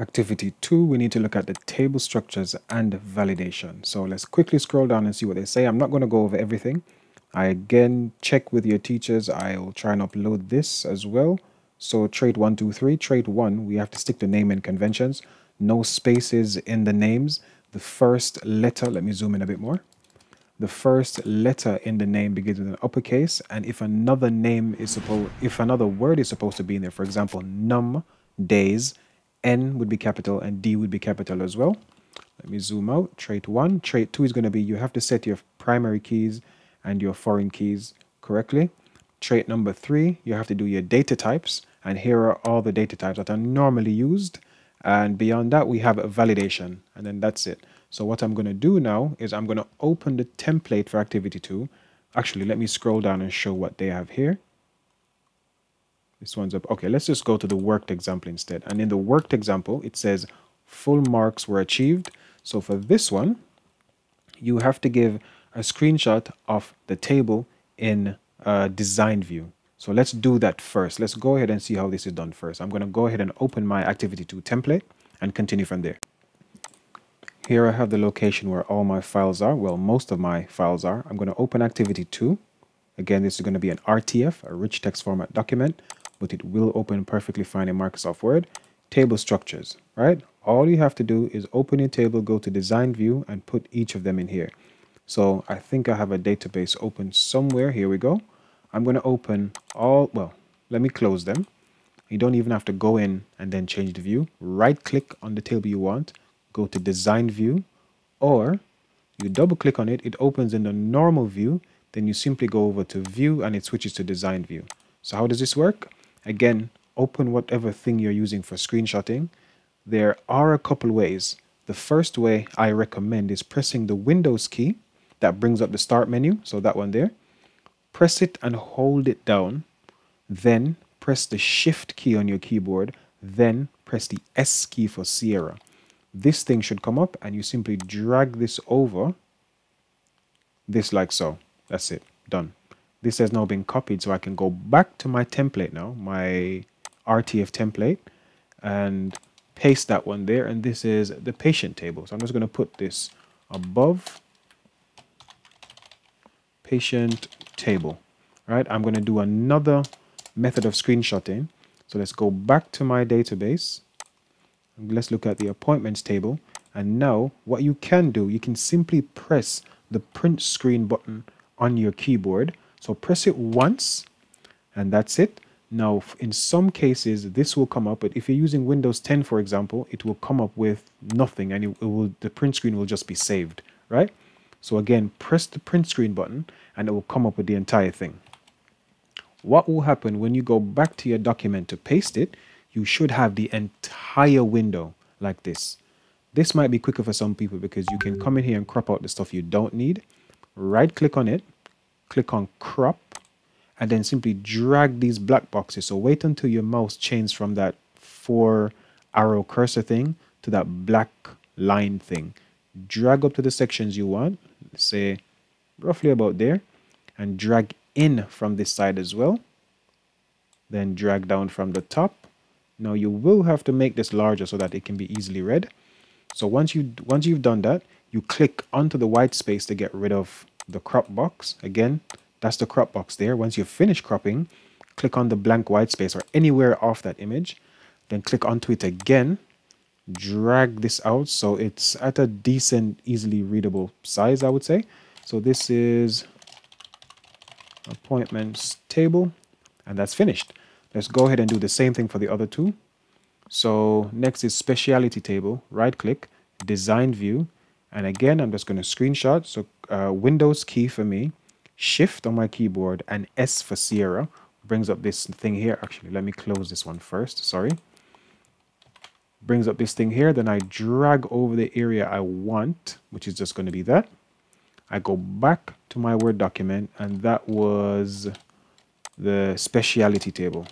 Activity 2, we need to look at the table structures and validation. So let's quickly scroll down and see what they say. I'm not going to go over everything. I again check with your teachers. I'll try and upload this as well. So trait 1, 2, 3. Trait 1, we have to stick to name and conventions. No spaces in the names. The first letter, let me zoom in a bit more. The first letter in the name begins with an uppercase, and if another name is supposed, if another word is supposed to be in there, for example, num days, N would be capital and D would be capital as well. Let me zoom out. Trait 1. Trait 2 is going to be you have to set your primary keys and your foreign keys correctly. Trait number 3, you have to do your data types, and here are all the data types that are normally used. And beyond that, we have a validation, and then that's it. So what I'm going to do now is I'm going to open the template for activity 2. Actually, let me scroll down and show what they have here. This one's up. Okay, let's just go to the worked example instead. And in the worked example, it says full marks were achieved. So for this one, you have to give a screenshot of the table in design view. So let's do that first. Let's go ahead and see how this is done first. I'm going to go ahead and open my activity 2 template and continue from there. Here I have the location where all my files are. Well, most of my files are. I'm going to open activity 2. Again, this is going to be an RTF, a rich text format document, but it will open perfectly fine in Microsoft Word. Table structures, right? All you have to do is open your table, go to design view, and put each of them in here. So I think I have a database open somewhere. Here we go. I'm going to open all, well, let me close them. You don't even have to go in and then change the view. Right click on the table you want, go to design view, or you double click on it. It opens in the normal view. Then you simply go over to view and it switches to design view. So how does this work? Again, open whatever thing you're using for screenshotting. There are a couple ways. The first way I recommend is pressing the Windows key. That brings up the start menu, so that one there. Press it and hold it down, then press the shift key on your keyboard, then press the S key for Sierra. This thing should come up and you simply drag this over, this like so. That's it, done. This has now been copied, so I can go back to my template now, my RTF template, and paste that one there, and this is the patient table. So I'm just going to put this above patient table, right? I'm going to do another method of screenshotting. So let's go back to my database. Let's look at the appointments table. And now what you can do, you can simply press the print screen button on your keyboard. So press it once and that's it. Now, in some cases, this will come up, but if you're using Windows 10, for example, it will come up with nothing and the print screen will just be saved, right? So again, press the print screen button and it will come up with the entire thing. What will happen when you go back to your document to paste it, you should have the entire window like this. This might be quicker for some people because you can come in here and crop out the stuff you don't need. Right click on it, click on crop, and then simply drag these black boxes. So wait until your mouse changes from that 4-arrow cursor thing to that black line thing. Drag up to the sections you want, say roughly about there, and drag in from this side as well, then drag down from the top. Now you will have to make this larger so that it can be easily read. So once you've done that, you click onto the white space to get rid of the crop box. Again, that's the crop box there. Once you've finished cropping, click on the blank white space or anywhere off that image, then click onto it again, drag this out so it's at a decent, easily readable size, I would say. So this is appointments table, and that's finished. Let's go ahead and do the same thing for the other two. So next is speciality table. Right click, design view, and again I'm just going to screenshot. So Windows key for me, shift on my keyboard, and S for Sierra brings up this thing here. Actually, let me close this one first, sorry. Brings up this thing here, then I drag over the area I want, which is just going to be that. I go back to my Word document, and that was the speciality table.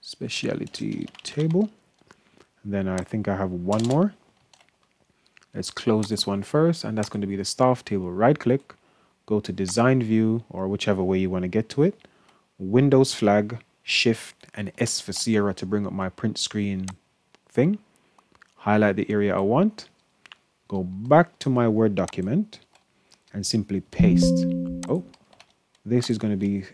Speciality table. And then I think I have one more. Let's close this one first, and that's going to be the staff table. Right click, go to design view, or whichever way you want to get to it. Windows flag, shift, and S for Sierra to bring up my print screen thing, highlight the area I want, go back to my Word document and simply paste. Oh, this is going to be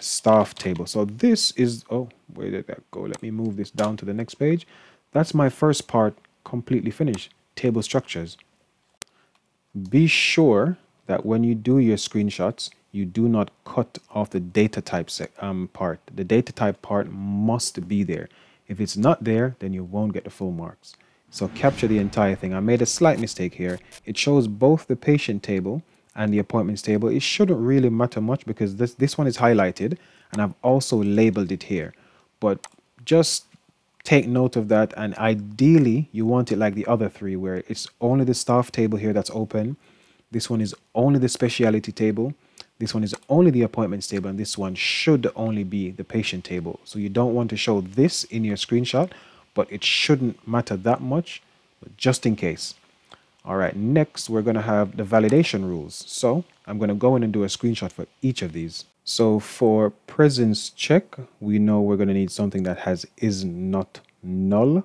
staff table. So this is, oh, where did that go? Let me move this down to the next page. That's my first part completely finished, table structures. Be sure that when you do your screenshots, you do not cut off the data type part. The data type part must be there. If it's not there, then you won't get the full marks. So capture the entire thing. I made a slight mistake here. It shows both the patient table and the appointments table. It shouldn't really matter much because this one is highlighted and I've also labeled it here. But just take note of that, and ideally you want it like the other three where it's only the staff table here that's open. This one is only the specialty table. This one is only the appointments table, and this one should only be the patient table. So you don't want to show this in your screenshot, but it shouldn't matter that much, but just in case. All right, next we're going to have the validation rules. So I'm going to go in and do a screenshot for each of these. So for presence check, we know we're going to need something that has is not null.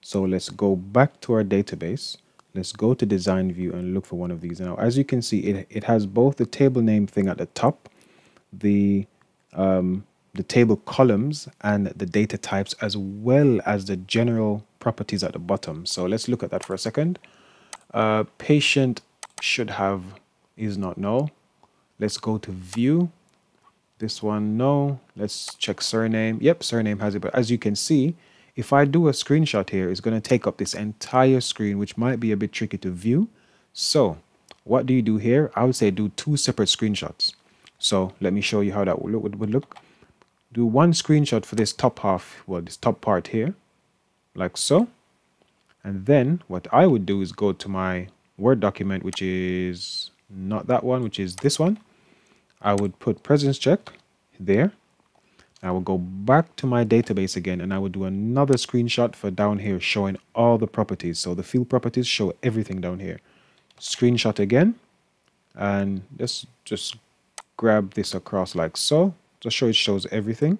So let's go back to our database. Let's go to design view and look for one of these. Now, as you can see, it has both the table name thing at the top, the table columns and the data types, as well as the general properties at the bottom. So let's look at that for a second. Patient should have is not null. Let's go to view. This one, no. Let's check surname. Yep, surname has it. But as you can see, if I do a screenshot here, it's going to take up this entire screen, which might be a bit tricky to view. So what do you do here? I would say do two separate screenshots. So let me show you how that would look. Do one screenshot for this top half, well, this top part here, like so. And then what I would do is go to my Word document, which is not that one, which is this one. I would put presence check there. I will go back to my database again, and I will do another screenshot for down here showing all the properties. So the field properties show everything down here. Screenshot again, and let's just grab this across like so. Just show it shows everything.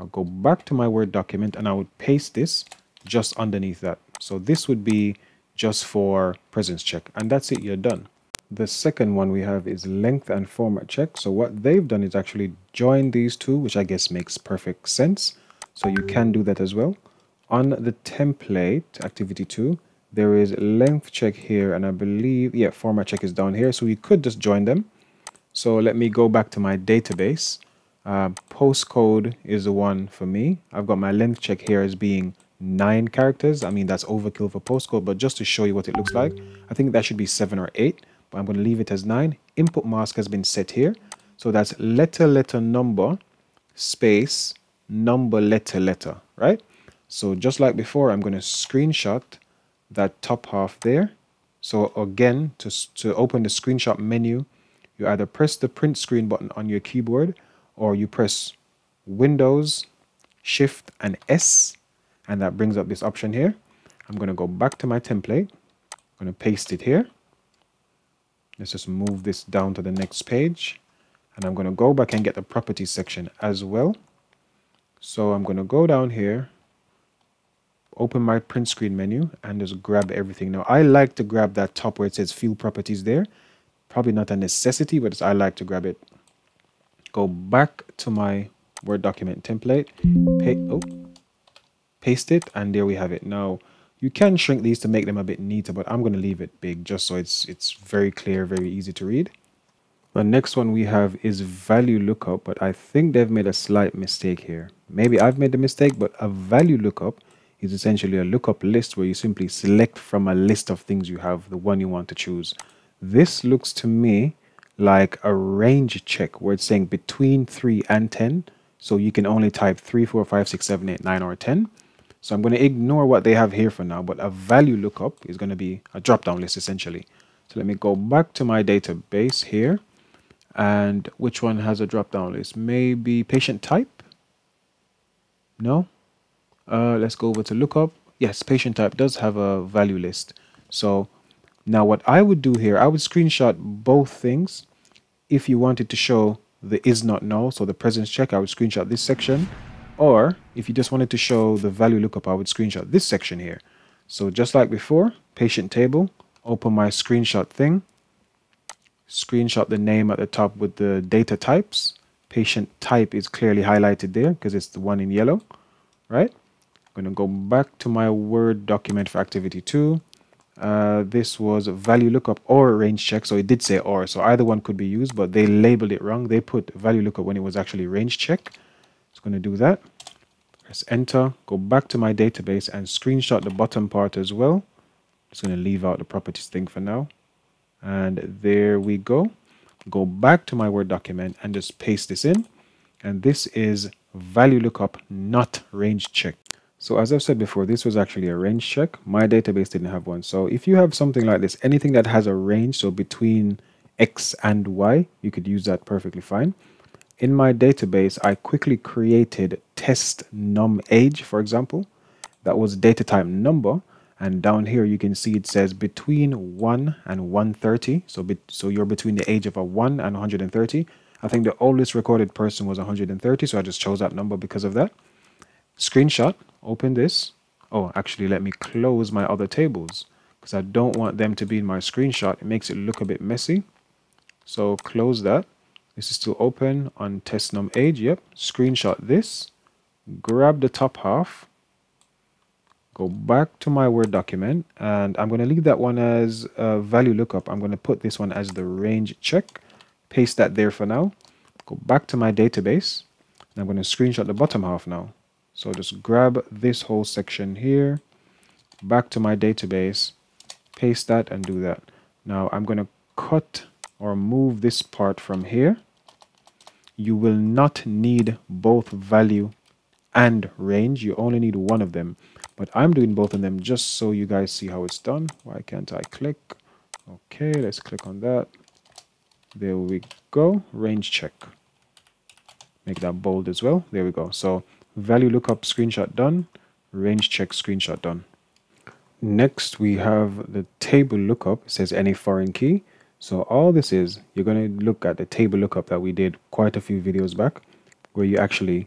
I'll go back to my Word document, and I would paste this just underneath that. So this would be just for presence check, and that's it, you're done. The second one we have is length and format check. So what they've done is actually join these two, which I guess makes perfect sense. So you can do that as well. On the template activity 2, there is length check here, and I believe, yeah, format check is down here. So you could just join them. So let me go back to my database. Postcode is the one for me. I've got my length check here as being 9 characters. I mean, that's overkill for postcode, but just to show you what it looks like, I think that should be 7 or 8. I'm going to leave it as 9. Input mask has been set here. So that's letter, letter, number, space, number, letter, letter, right? So just like before, I'm going to screenshot that top half there. So again, to open the screenshot menu, you either press the print screen button on your keyboard, or you press Windows, Shift and S, and that brings up this option here. I'm going to go back to my template. I'm going to paste it here. Let's just move this down to the next page, and I'm going to go back and get the properties section as well. So I'm going to go down here, open my print screen menu, and just grab everything. Now, I like to grab that top where it says field properties there. Probably not a necessity, but I like to grab it. Go back to my Word document template, paste it, and there we have it. Now, you can shrink these to make them a bit neater, but I'm going to leave it big just so it's very clear, very easy to read. The next one we have is value lookup, but I think they've made a slight mistake here. Maybe I've made the mistake, but a value lookup is essentially a lookup list where you simply select from a list of things you have, the one you want to choose. This looks to me like a range check where it's saying between 3 and 10. So you can only type 3, 4, 5, 6, 7, 8, 9, or 10. So I'm going to ignore what they have here for now, but a value lookup is going to be a drop-down list essentially. So let me go back to my database here, and which one has a drop-down list? Maybe patient type? No? Let's go over to lookup. Yes, patient type does have a value list. So now what I would do here, I would screenshot both things. If you wanted to show the is not null, so the presence check, I would screenshot this section. Or if you just wanted to show the value lookup, I would screenshot this section here. So just like before, patient table, open my screenshot thing, screenshot the name at the top with the data types. Patient type is clearly highlighted there because it's the one in yellow, right? I'm going to go back to my Word document for activity 2. This was value lookup or range check, so it did say or, so either one could be used, but they labeled it wrong. They put value lookup when it was actually range check. It's going to do that. Press enter, go back to my database and screenshot the bottom part as well. Just going to leave out the properties thing for now. And there we go. Go back to my Word document and just paste this in. And this is value lookup, not range check. So as I've said before, this was actually a range check. My database didn't have one. So if you have something like this, anything that has a range, so between X and Y, you could use that perfectly fine. In my database, I quickly created TestNumAge, for example. That was data type number. And down here, you can see it says between 1 and 130. So you're between the age of a 1 and 130. I think the oldest recorded person was 130, so I just chose that number because of that. Screenshot, open this. Oh, actually, let me close my other tables because I don't want them to be in my screenshot. It makes it look a bit messy. So close that. This is still open on TestNumAge. Yep, screenshot this. Grab the top half. Go back to my Word document, and I'm going to leave that one as value lookup. I'm going to put this one as the range check. Paste that there for now. Go back to my database, and I'm going to screenshot the bottom half now. So just grab this whole section here, back to my database, paste that and do that. Now I'm going to cut or move this part from here. You will not need both value and range. You only need one of them. But I'm doing both of them just so you guys see how it's done. Why can't I click? Okay, let's click on that. There we go. Range check. Make that bold as well. There we go. So value lookup screenshot done. Range check screenshot done. Next, we have the table lookup. It says any foreign key. So all this is, you're going to look at the table lookup that we did quite a few videos back, where you actually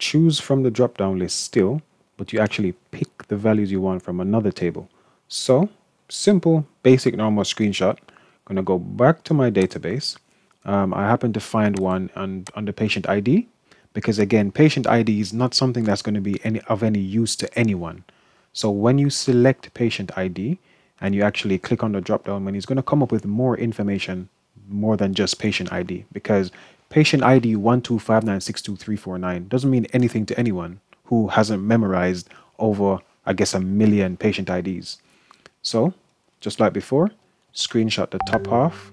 choose from the drop-down list still, but you actually pick the values you want from another table. So simple, basic, normal screenshot. I'm going to go back to my database. I happen to find one under patient ID, because again, patient ID is not something that's going to be of any use to anyone. So when you select patient ID and you actually click on the dropdown menu, it's going to come up with more information, more than just patient ID, because patient ID 125962349 doesn't mean anything to anyone who hasn't memorized over, I guess, 1 million patient IDs. So, just like before, screenshot the top half,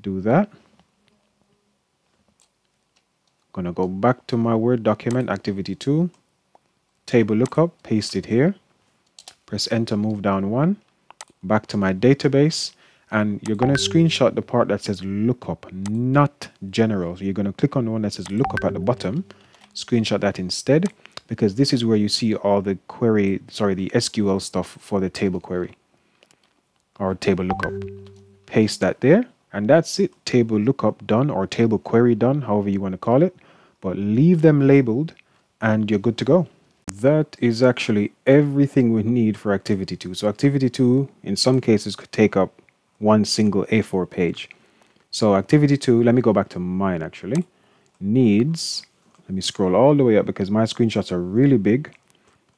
do that. I'm going to go back to my Word document, activity 2, table lookup, paste it here, press enter, move down 1, back to my database, and you're going to screenshot the part that says lookup, not general. So you're going to click on the one that says lookup at the bottom, screenshot that instead, because this is where you see all the query, sorry, the SQL stuff for the table query or table lookup. Paste that there, and that's it. Table lookup done, or table query done, however you want to call it, but leave them labeled and you're good to go. That is actually everything we need for activity 2. So activity 2 in some cases could take up one single A4 page. So activity 2, let me go back to mine actually, needs, let me scroll all the way up because my screenshots are really big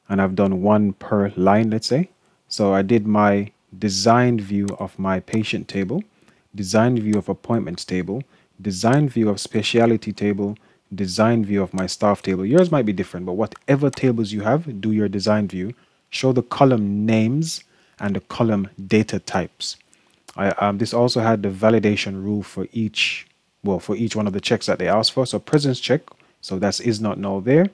and I've done one per line, let's say. So I did my design view of my patient table, design view of appointments table, design view of specialty table, design view of my staff table. Yours might be different, but whatever tables you have, do your design view. Show the column names and the column data types. This also had the validation rule for each, well, for each one of the checks that they asked for. So presence check. So that's is not null there.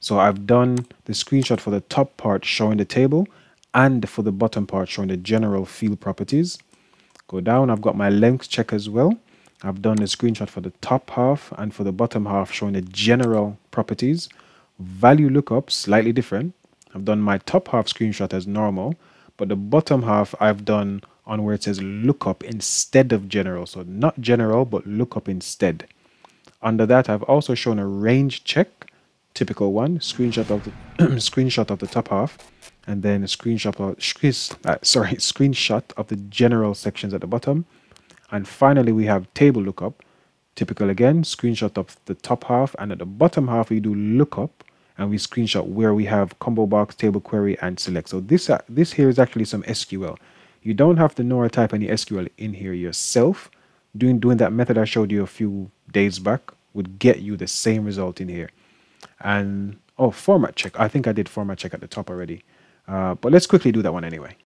So I've done the screenshot for the top part showing the table and for the bottom part showing the general field properties. Go down, I've got my length check as well. I've done the screenshot for the top half and for the bottom half showing the general properties. Value lookup, slightly different. I've done my top half screenshot as normal, but the bottom half I've done on where it says lookup instead of general. So not general, but lookup instead. Under that, I've also shown a range check, typical one, screenshot of the screenshot of the top half, and then a screenshot of the general sections at the bottom. And finally, we have table lookup, typical again, screenshot of the top half, and at the bottom half we do lookup, and we screenshot where we have combo box, table query, and select. So this here is actually some SQL. You don't have to know or type any SQL in here yourself. Doing that method I showed you a few days back would get you the same result in here. And oh, format check. I think I did format check at the top already. But let's quickly do that one anyway.